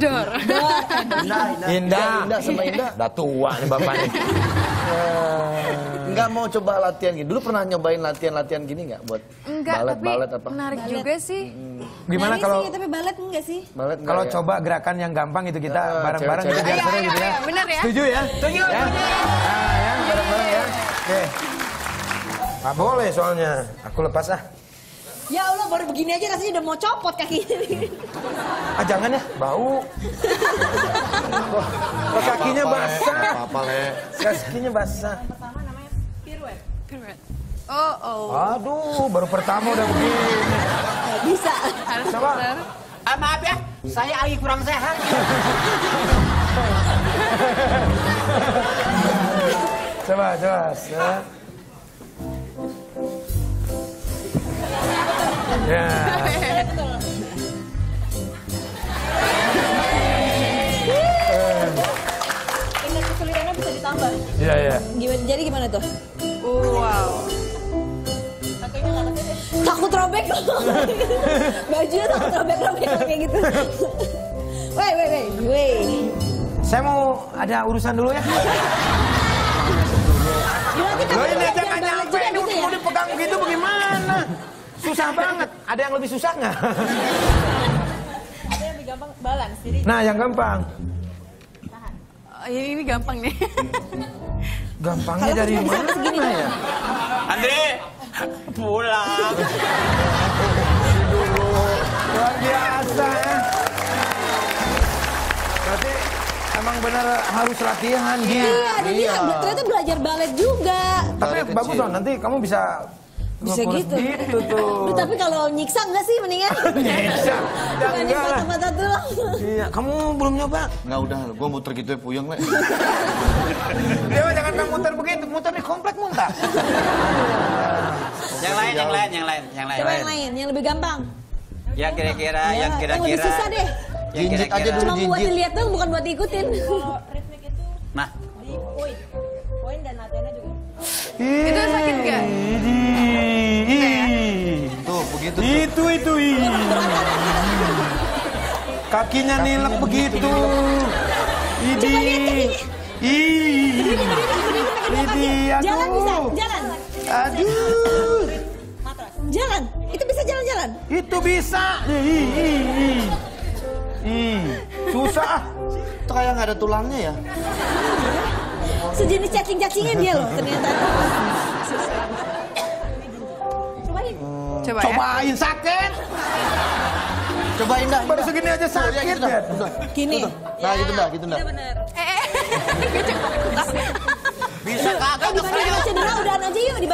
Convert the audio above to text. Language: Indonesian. Dor. Indah sama Indah. Udah tua nih bapak nih. Enggak mau coba latihan gini. Dulu pernah nyobain latihan-latihan gini enggak buat balet-balet apa? Menarik juga sih. Gimana kalau tapi balet enggak sih? Kalau coba gerakan yang gampang itu kita bareng-bareng gitu ya. Benar ya? Setuju ya? Setuju. Ya, bareng-bareng ya. Oke. Enggak boleh soalnya. Aku lepas ah. Ya Allah, baru begini aja rasanya udah mau copot kakinya. Ah jangan ya, bau. Kok kakinya basah. Apa le? Kakinya basah. Pertama namanya piruet. Piruet. Oh oh. Aduh, baru pertama udah begini. Bisa. Coba. Ah maaf ya, saya lagi kurang sehat. Coba. Ya. Ini kesulitannya bisa ditambah. Iya ya. Gimana? Jadi gimana tuh? Wow. Takut robek loh. Bajunya takut robek kayak gitu. Wei. Saya mau ada urusan dulu ya. Lo ini aja nggak nyampe, mau dipegang gitu bagaimana? Susah banget. Ada yang lebih susah nggak? Ada yang lebih gampang balance. Jadi... Nah, yang gampang. Tahan. Ini gampang nih. Gampangnya dari mana ya? Andre, pulang. Dulu. Luar biasa ya. Berarti emang benar harus latihan. Iya. Ternyata belajar balet juga. Tapi bagus dong, nanti kamu bisa gitu tuh. Tapi kalau nyiksa enggak sih mendingan? Nyiksa. Jangan di mata-mata doang. Iya, kamu belum nyoba? Enggak udah, gua muter gitu ya puyeng, Le. Dia jangan muter begitu, muter di komplek muntah. Yang lain. Yang lebih gampang. Yang kira-kira. Lebih susah deh. Jinjit aja dulu jinjit. Cuma buat dilihat dong, bukan buat diikutin. Ritmik itu. Nah, di poin dan latihannya juga. Itu sakit enggak? Itu kakinya nilep begitu. Jalan aduh. Jalan. Itu bisa jalan-jalan. Itu bisa. Susah. Itu kayak nggak ada tulangnya ya. Sejenis cacing-cacingnya dia loh ternyata. Cobain sakit. Cobain dah. Baru segini aja sakit. Gini. Nah gitu dah. Bisa kakak. Gimana cedera udahan aja yuk.